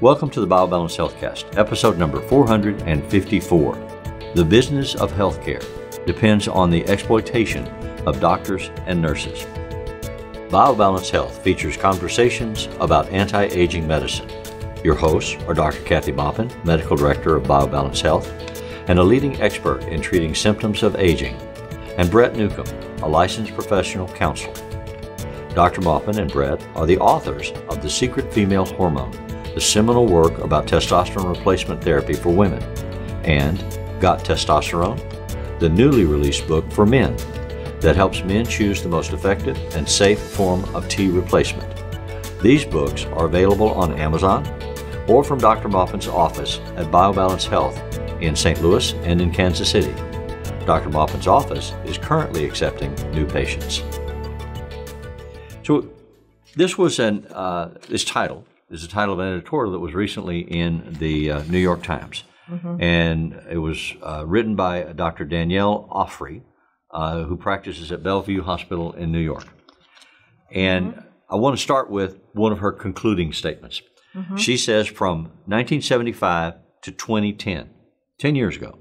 Welcome to the BioBalance HealthCast, episode number 454. The business of healthcare depends on the exploitation of doctors and nurses. BioBalance Health features conversations about anti-aging medicine. Your hosts are Dr. Kathy Moffin, Medical Director of BioBalance Health, and a leading expert in treating symptoms of aging, and Brett Newcomb, a licensed professional counselor. Dr. Moffin and Brett are the authors of The Secret Female Hormone, the seminal work about testosterone replacement therapy for women, and Got Testosterone, the newly released book for men that helps men choose the most effective and safe form of T replacement. These books are available on Amazon or from Dr. Moffin's office at BioBalance Health in St. Louis and in Kansas City. Dr. Moffin's office is currently accepting new patients. So this was is the title of an editorial that was recently in the New York Times. Mm-hmm. And it was written by Dr. Danielle Ofri, who practices at Bellevue Hospital in New York. And mm-hmm. I want to start with one of her concluding statements. Mm-hmm. She says from 1975 to 2010, 10 years ago,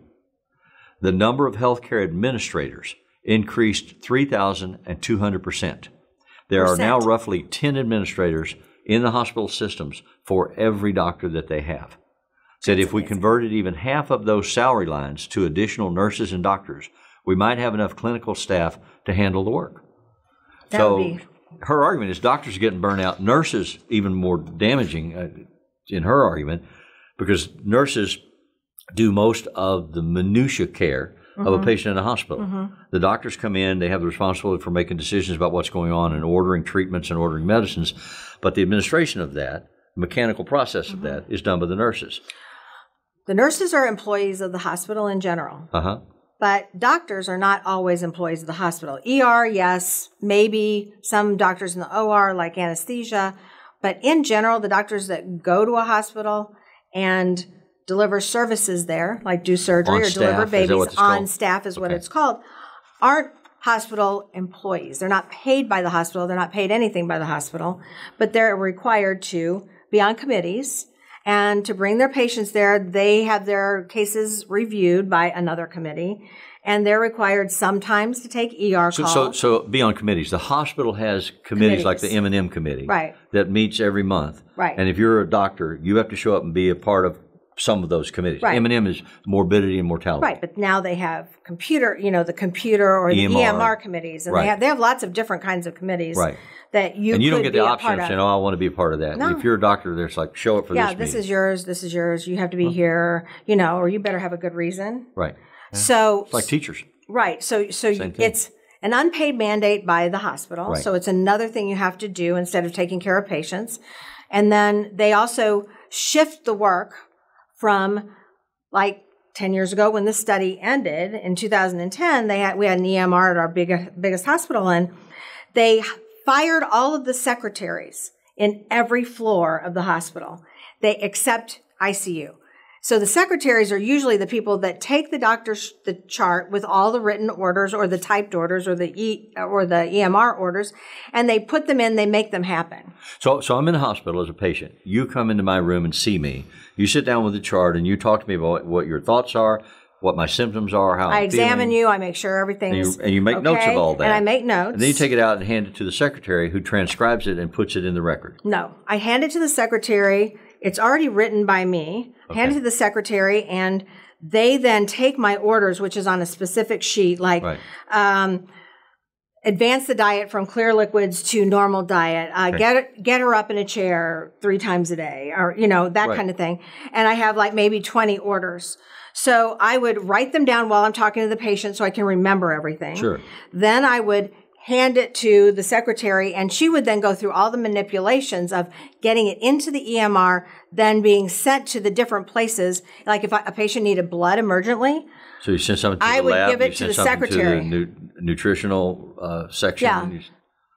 the number of healthcare administrators increased 3,200%. There are now roughly 10 administrators in the hospital systems for every doctor that they have. Said if we converted even half of those salary lines to additional nurses and doctors, we might have enough clinical staff to handle the work. So her argument is doctors are getting burnt out, nurses even more damaging in her argument, because nurses do most of the minutiae care mm-hmm. of a patient in a hospital. Mm-hmm. The doctors come in, they have the responsibility for making decisions about what's going on and ordering treatments and ordering medicines, but the administration of that, mechanical process mm-hmm. of that, is done by the nurses. The nurses are employees of the hospital in general. Uh-huh. But doctors are not always employees of the hospital. ER, yes, maybe some doctors in the OR like anesthesia, but in general, the doctors that go to a hospital and deliver services there, like do surgery or deliver babies, on staff is what it's called, aren't hospital employees. They're not paid by the hospital. They're not paid anything by the hospital, but they're required to be on committees and to bring their patients there. They have their cases reviewed by another committee, and they're required sometimes to take ER calls. So be on committees. The hospital has committees like the M&M committee that meets every month. Right. And if you're a doctor, you have to show up and be a part of some of those committees. Right. M&M is morbidity and mortality. Right, but now they have computer or the EMR committees, and they have lots of different kinds of committees that you and you don't get the option of saying, "Oh, I want to be a part of that." No. If you're a doctor, there's like, show up for this. Yeah, this is yours. You have to be here, or you better have a good reason. Right. Yeah. So it's like teachers. Right. So it's an unpaid mandate by the hospital. Right. So it's another thing you have to do instead of taking care of patients, and then they also shift the work from like 10 years ago when this study ended in 2010, we had an EMR at our biggest hospital, and they fired all of the secretaries in every floor of the hospital, except ICU. So the secretaries are usually the people that take the doctor's chart with all the written orders or the typed orders or the EMR orders, and they put them in. They make them happen. So I'm in the hospital as a patient. You come into my room and see me. You sit down with the chart and you talk to me about what your thoughts are, what my symptoms are, how I examine you. I make sure everything is okay. And you make notes of all that. And I make notes. And then you take it out and hand it to the secretary, who transcribes it and puts it in the record. No, I hand it to the secretary. It's already written by me, handed to the secretary, and they then take my orders, which is on a specific sheet, like advance the diet from clear liquids to normal diet, get her up in a chair 3 times a day, or that kind of thing. And I have like maybe 20 orders. So I would write them down while I'm talking to the patient so I can remember everything. Sure. Then I would hand it to the secretary, and she would then go through all the manipulations of getting it into the EMR, then being sent to the different places. Like if a patient needed blood emergently, so you sent something to the lab. I would give it to the secretary. To the nutritional section. Yeah.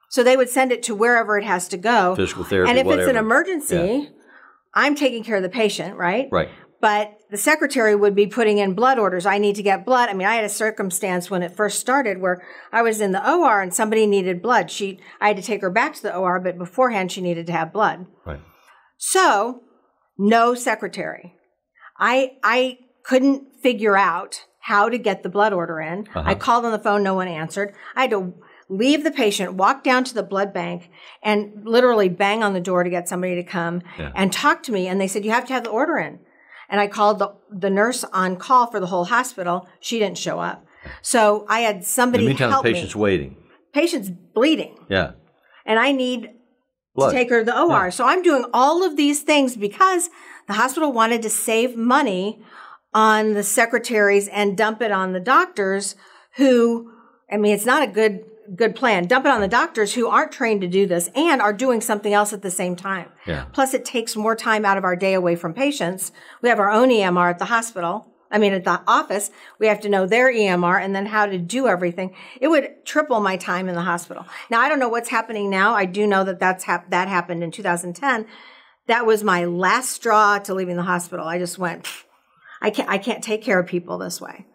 So they would send it to wherever it has to go. Physical therapy, and if whatever. It's an emergency, I'm taking care of the patient, right? Right. But the secretary would be putting in blood orders. I need to get blood. I mean, I had a circumstance when it first started where I was in the OR and somebody needed blood. I had to take her back to the OR, but beforehand she needed to have blood. Right. So no secretary. I couldn't figure out how to get the blood order in. Uh-huh. I called on the phone, no one answered. I had to leave the patient, walk down to the blood bank, and literally bang on the door to get somebody to come and talk to me. And they said, you have to have the order in. And I called the nurse on call for the whole hospital. She didn't show up. So I had somebody help me. In the meantime, the patient's waiting. Patient's bleeding. Yeah. And I need blood to take her to the OR. Yeah. So I'm doing all of these things because the hospital wanted to save money on the secretaries and dump it on the doctors who, I mean, it's not a good plan. Dump it on the doctors who aren't trained to do this and are doing something else at the same time. Yeah. Plus, it takes more time out of our day away from patients. We have our own EMR at the hospital. I mean, at the office, we have to know their EMR and then how to do everything. It would triple my time in the hospital. Now, I don't know what's happening now. I do know that that happened in 2010. That was my last straw to leaving the hospital. I just went, I can't take care of people this way.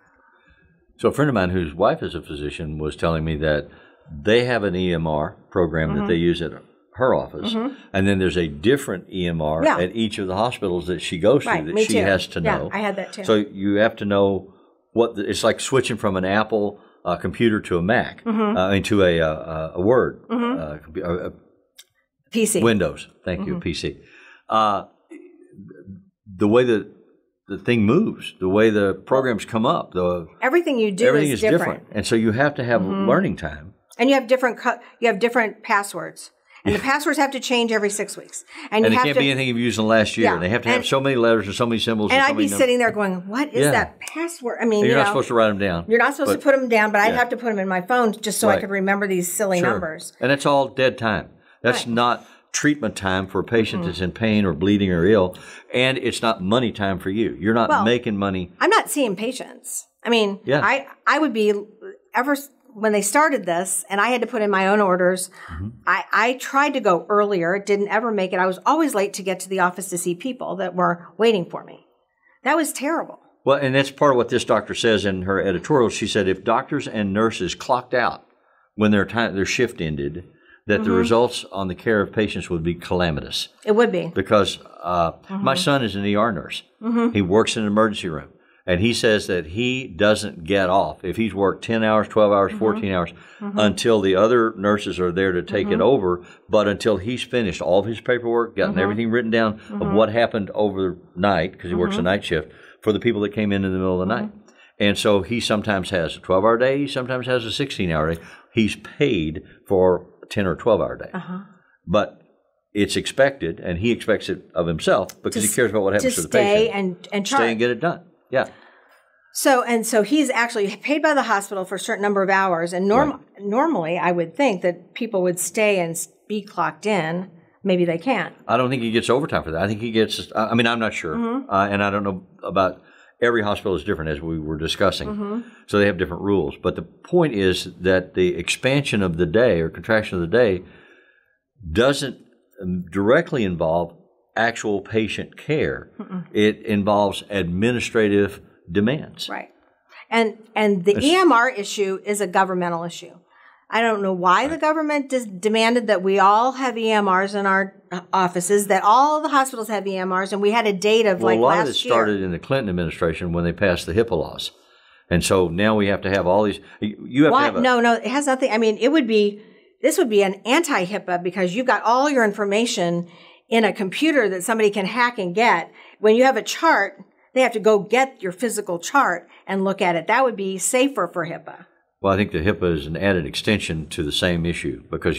So a friend of mine whose wife is a physician was telling me that they have an EMR program that they use at her office, and then there's a different EMR at each of the hospitals that she goes to that she has to know. I had that too. So you have to know what it's like switching from an Apple computer to a Mac, into a Word, PC, Windows. Thank you, PC. The way that the thing moves, the way the programs come up, everything you do, everything is different, and so you have to have learning time. And you have different passwords, and the passwords have to change every 6 weeks. And it can't be anything you've used in the last year. Yeah. They have to have so many letters and so many symbols. And I'd be sitting there going, "What is that password?" I mean, you're not supposed to write them down. You're not supposed to put them down, but I'd have to put them in my phone just so I could remember these silly numbers. And that's all dead time. That's not treatment time for a patient that's in pain or bleeding or ill, and it's not money time for you. You're not making money. I'm not seeing patients. I mean, I would be when they started this, and I had to put in my own orders. I tried to go earlier. It didn't ever make it. I was always late to get to the office to see people that were waiting for me. That was terrible. Well, and that's part of what this doctor says in her editorial. She said if doctors and nurses clocked out when their shift ended, that the results on the care of patients would be calamitous. It would be. Because my son is an ER nurse. He works in an emergency room. And he says that he doesn't get off if he's worked 10 hours, 12 hours, 14 hours until the other nurses are there to take it over, but until he's finished all of his paperwork, gotten everything written down of what happened overnight, because he works a night shift, for the people that came in the middle of the night. And so he sometimes has a 12-hour day, he sometimes has a 16-hour day. He's paid for 10 or 12-hour day. But it's expected, and he expects it of himself because he cares about what happens to the patient. Stay and try. Stay and get it done. Yeah. So he's actually paid by the hospital for a certain number of hours, and normally I would think that people would stay and be clocked in. Maybe they can't. I don't think he gets overtime for that. I think he gets, I mean, I'm not sure, and I don't know about, every hospital is different as we were discussing, so they have different rules. But the point is that the expansion of the day or contraction of the day doesn't directly involve actual patient care. It involves administrative demands. Right. And the EMR issue is a governmental issue. I don't know why the government demanded that we all have EMRs in our offices, that all the hospitals have EMRs, and we had a date of like last year. Well, a lot of it started in the Clinton administration when they passed the HIPAA laws. And so now we have to have all these. You have to have a, no, it has nothing. I mean, this would be an anti-HIPAA because you've got all your information in a computer that somebody can hack and get. When you have a chart, they have to go get your physical chart and look at it. That would be safer for HIPAA. Well, I think the HIPAA is an added extension to the same issue because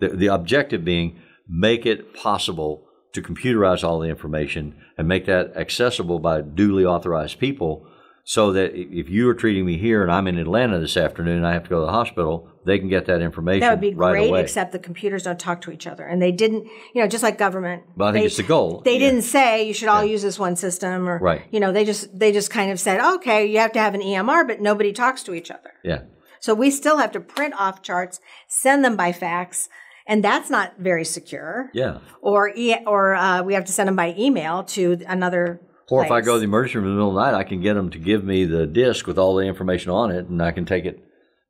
the objective being make it possible to computerize all the information and make that accessible by duly authorized people so that if you are treating me here and I'm in Atlanta this afternoon and I have to go to the hospital, they can get that information right away. That would be great, except the computers don't talk to each other. And they didn't, you know, just like government. But I think it's the goal. They didn't say you should all use this one system or, you know, they just kind of said, okay, you have to have an EMR, but nobody talks to each other. Yeah. So we still have to print off charts, send them by fax, and that's not very secure. Yeah. Or we have to send them by email to another Or place. If I go to the emergency room in the middle of the night, I can get them to give me the disc with all the information on it, and I can take it,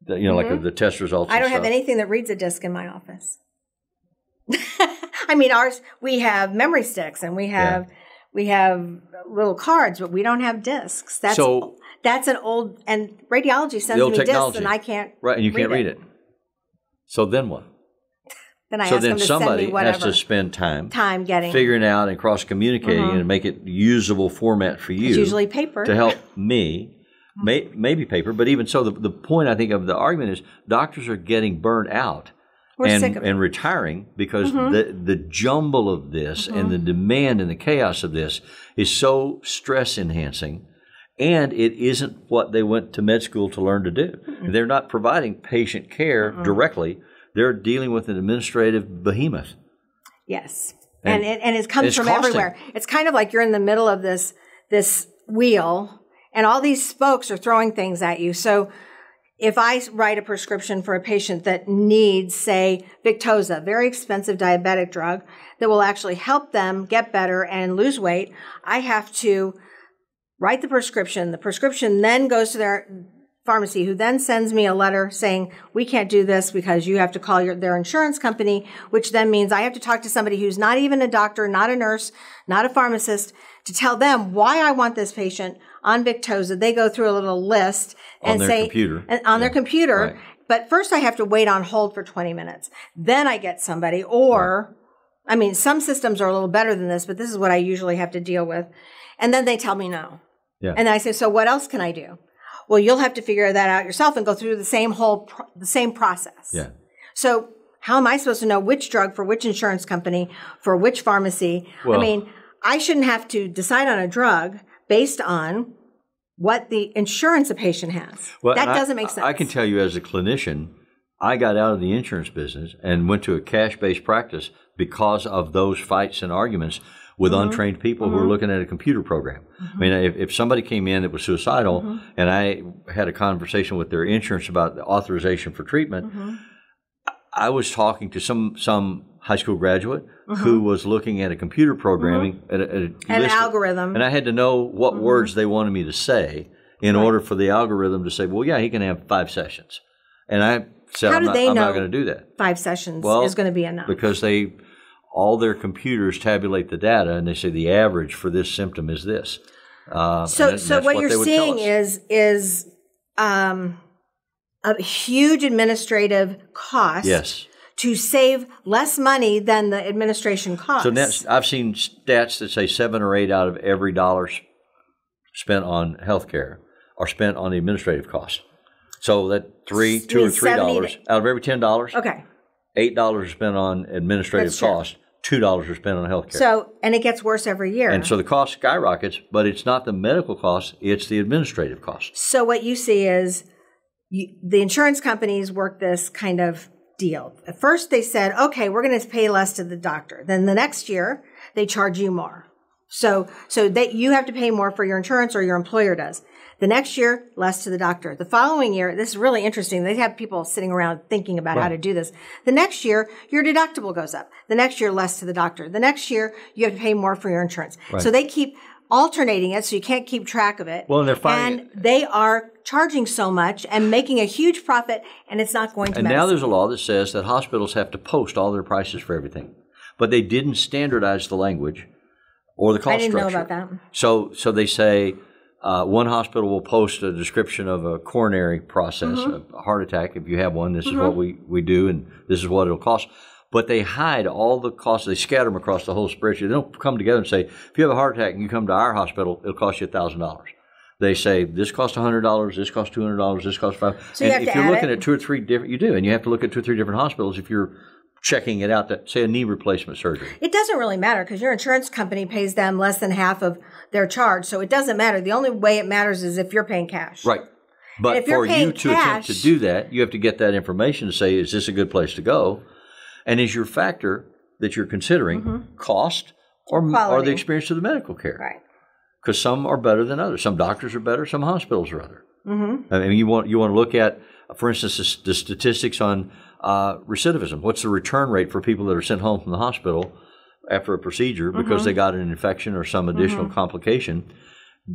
you know, like the test results. I don't have anything that reads a disc in my office. I mean, we have memory sticks, and we have We have little cards, but we don't have discs. That's an old, and radiology sends me discs, and I can't read it. Right, and you can't read it. So then what? Then I ask them to send me whatever. So then somebody has to spend time getting figuring out and cross-communicating and make it usable format for you. It's usually paper. To help me. Maybe paper, but even so, the point I think of the argument is doctors are getting burned out and retiring because the jumble of this and the demand and the chaos of this is so stress enhancing, and it isn't what they went to med school to learn to do. They're not providing patient care directly. They're dealing with an administrative behemoth. Yes, and it comes from everywhere. It's kind of like you're in the middle of this wheel. And all these spokes are throwing things at you. So if I write a prescription for a patient that needs, say, Victoza, very expensive diabetic drug that will actually help them get better and lose weight, I have to write the prescription. The prescription then goes to their pharmacy, who then sends me a letter saying, we can't do this because you have to call their insurance company, which then means I have to talk to somebody who's not even a doctor, not a nurse, not a pharmacist, to tell them why I want this patient on Victoza. They go through a little list and on their computer. Right. But first I have to wait on hold for 20 minutes. Then I get somebody right. I mean, some systems are a little better than this, but this is what I usually have to deal with. And then they tell me no. Yeah. And I say, so what else can I do? Well, you'll have to figure that out yourself and go through the same whole process. Yeah. So how am I supposed to know which drug for which insurance company, for which pharmacy? Well, I mean, I shouldn't have to decide on a drug based on what the insurance a patient has. Well, that doesn't make sense. I can tell you as a clinician, I got out of the insurance business and went to a cash-based practice because of those fights and arguments with untrained people who are looking at a computer program. I mean, if somebody came in that was suicidal and I had a conversation with their insurance about the authorization for treatment, I was talking to some high school graduate who was looking at a computer programming, at an algorithm. And I had to know what words they wanted me to say in order for the algorithm to say, well, yeah, he can have 5 sessions. And I said, I'm not going to do that. 5 sessions is going to be enough. Because all their computers tabulate the data, and they say the average for this symptom is this. So what you're seeing is a huge administrative cost. Yes. To save less money than the administration costs. So that's, I've seen stats that say 7 or 8 out of every dollar spent on healthcare are spent on the administrative costs. So that $3 out of every $10, $8 are spent on administrative costs, $2 are spent on healthcare. So, and it gets worse every year. And so the cost skyrockets, but it's not the medical cost; it's the administrative cost. So what you see is the insurance companies work this kind of deal. At first they said, okay, we're going to pay less to the doctor. Then the next year they charge you more. So that you have to pay more for your insurance, or your employer does. The next year, less to the doctor. The following year, this is really interesting. They have people sitting around thinking about how to do this. The next year, your deductible goes up. The next year, less to the doctor. The next year, you have to pay more for your insurance. Right. So they keep alternating it, so you can't keep track of it. Well, and they're finding, and they are charging so much and making a huge profit, and it's not going to matter. And now there's a law that says that hospitals have to post all their prices for everything, but they didn't standardize the language or the cost structure. I didn't know about that. So they say one hospital will post a description of a coronary process, a heart attack. If you have one, this is what we do, and this is what it'll cost. But they hide all the costs. They scatter them across the whole spreadsheet. They don't come together and say, if you have a heart attack and you come to our hospital, it'll cost you $1,000. They say, this costs $100, this costs $200, this costs $500. So and if you're looking at 2 or 3 different, you do, and you have to look at 2 or 3 different hospitals if you're checking it out, say a knee replacement surgery. It doesn't really matter because your insurance company pays them less than half of their charge, so it doesn't matter. The only way it matters is if you're paying cash. Right. But for you to attempt to do that, you have to get that information to say, is this a good place to go? And is your factor that you're considering cost or the experience of the medical care? Right. Because some are better than others. Some doctors are better. Some hospitals are other. I mean, you want to look at, for instance, the statistics on recidivism. What's the return rate for people that are sent home from the hospital after a procedure because they got an infection or some additional complication?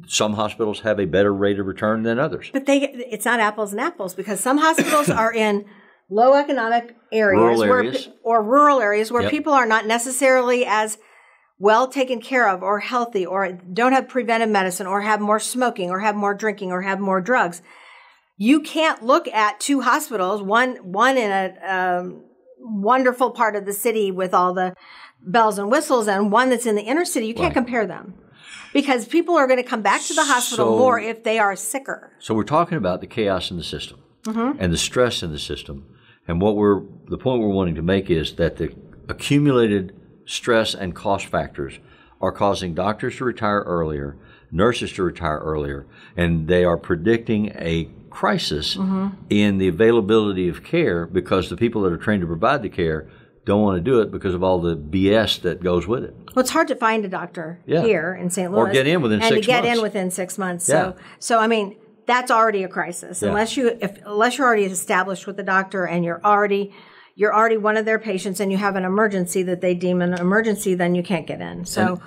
Some hospitals have a better rate of return than others. But it's not apples and apples because some hospitals are in low economic areas, rural areas where people are not necessarily as well taken care of or healthy or don't have preventive medicine or have more smoking or have more drinking or have more drugs, you can't look at two hospitals, one in a wonderful part of the city with all the bells and whistles and one that's in the inner city. You can't compare them because people are going to come back to the hospital more if they are sicker. So we're talking about the chaos in the system and the stress in the system. And what we're the point we're wanting to make is that the accumulated stress and cost factors are causing doctors to retire earlier, nurses to retire earlier, and they are predicting a crisis in the availability of care because the people that are trained to provide the care don't want to do it because of all the BS that goes with it. Well, it's hard to find a doctor here in St. Louis. Or get in within 6 months. And to get in within 6 months. Yeah. So, I mean, that's already a crisis. Yeah. Unless you're already established with the doctor and you're already one of their patients and you have an emergency that they deem an emergency, then you can't get in. So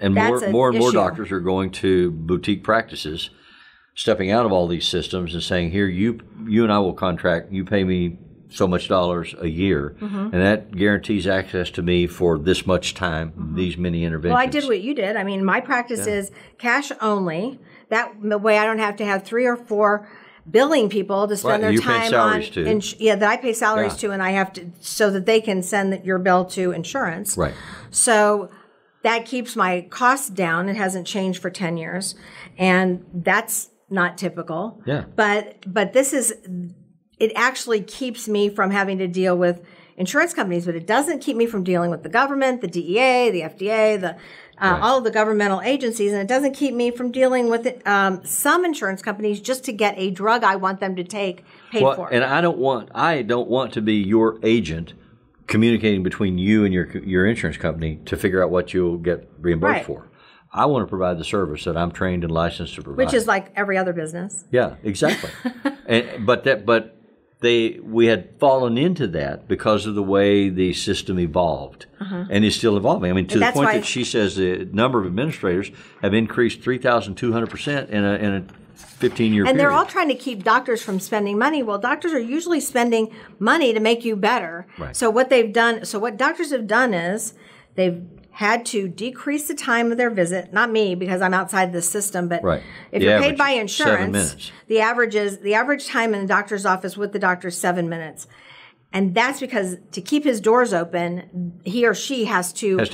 and more and more doctors are going to boutique practices, stepping out of all these systems and saying, here, you and I will contract, you pay me so much dollars a year, and that guarantees access to me for this much time, these many interventions. Well, I did what you did. I mean, my practice is cash only. That way I don't have to have 3 or 4 billing people to spend their time on, that I pay salaries to, and I have to, so that they can send your bill to insurance. Right. So that keeps my costs down. It hasn't changed for 10 years, and that's not typical. Yeah. But this is, it actually keeps me from having to deal with insurance companies, but it doesn't keep me from dealing with the government, the DEA, the FDA, all of the governmental agencies, and it doesn't keep me from dealing with it, some insurance companies just to get a drug I want them to take paid for. And I don't want to be your agent communicating between you and your insurance company to figure out what you'll get reimbursed for. I want to provide the service that I'm trained and licensed to provide, which is like every other business. Yeah, exactly. But we had fallen into that because of the way the system evolved, and is still evolving. I mean, to the point that she says the number of administrators have increased 3,200% in a 15-year period. And they're all trying to keep doctors from spending money. Well, doctors are usually spending money to make you better. Right. So what doctors have done is they've had to decrease the time of their visit. Not me, because I'm outside the system, but if you're paid by insurance, the average time in the doctor's office with the doctor is 7 minutes. And that's because to keep his doors open, he or she has to have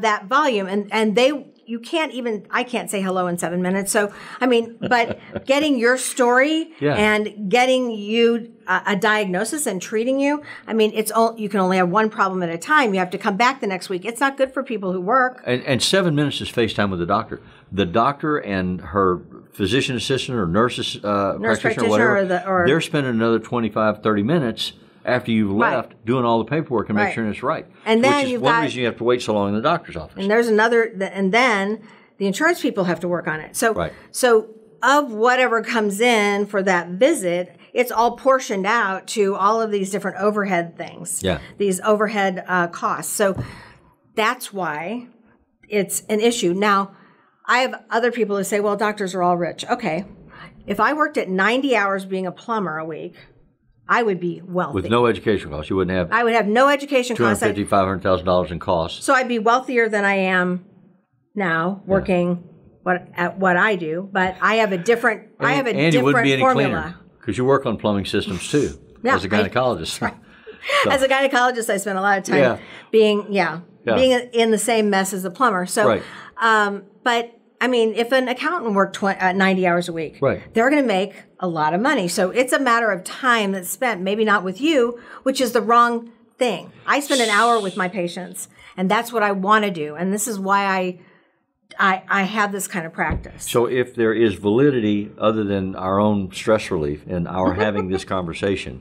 that volume. And you can't even, I can't say hello in 7 minutes. So, I mean, but getting your story and getting you a diagnosis and treating you. I mean, you can only have one problem at a time. You have to come back the next week. It's not good for people who work. And 7 minutes is FaceTime with the doctor. The doctor and her physician assistant or nurse practitioner or whatever, they're spending another 25, 30 minutes after you've left doing all the paperwork and make sure it's right. And then which is one reason you have to wait so long in the doctor's office. And there's and then the insurance people have to work on it. So, so of whatever comes in for that visit, it's all portioned out to all of these different overhead things, these overhead costs. So that's why it's an issue. Now, I have other people who say, well, doctors are all rich. Okay. If I worked at 90 hours being a plumber a week, I would be wealthy. With no education costs. You wouldn't have. I would have no education costs. $250,000, $500,000 in costs. So I'd be wealthier than I am now working at what I do. But I have a different formula. And you wouldn't be any cleaner. Because you work on plumbing systems, too, as a gynecologist. So. As a gynecologist, I spent a lot of time being in the same mess as a plumber. So, but, I mean, if an accountant worked 90 hours a week, they're going to make a lot of money. So it's a matter of time that's spent, maybe not with you, which is the wrong thing. I spend an hour with my patients, and that's what I want to do. And this is why I have this kind of practice. So if there is validity other than our own stress relief and our having this conversation,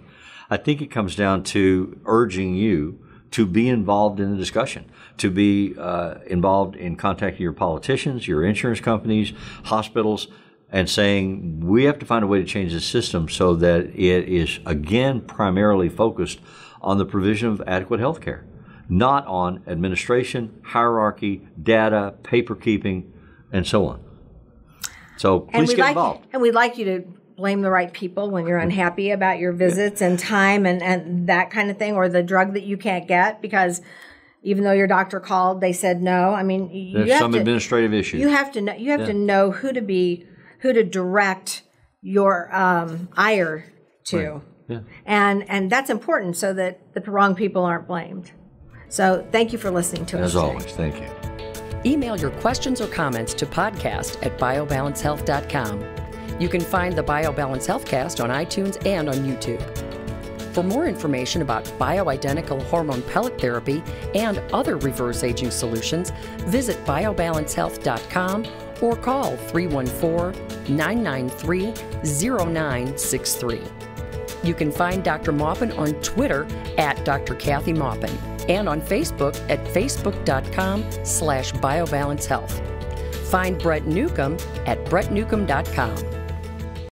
I think it comes down to urging you to be involved in the discussion, to be involved in contacting your politicians, your insurance companies, hospitals, and saying we have to find a way to change the system so that it is, again, primarily focused on the provision of adequate health care. Not on administration, hierarchy, data, paper keeping, and so on. So please get involved. And we'd like you to blame the right people when you're unhappy about your visits and time and that kind of thing, or the drug that you can't get because even though your doctor called, they said no. I mean, there's some administrative issue. You have to know. You have to know who to direct your ire to, right. Yeah. And that's important so that the wrong people aren't blamed. So thank you for listening to us. As always, thank you. Email your questions or comments to podcast@biobalancehealth.com. You can find the BioBalance HealthCast on iTunes and on YouTube. For more information about bioidentical hormone pellet therapy and other reverse aging solutions, visit biobalancehealth.com or call 314-993-0963. You can find Dr. Moffin on Twitter at Dr. Kathy Moffin and on Facebook at facebook.com/biobalancehealth. Find Brett Newcomb at brettnewcomb.com.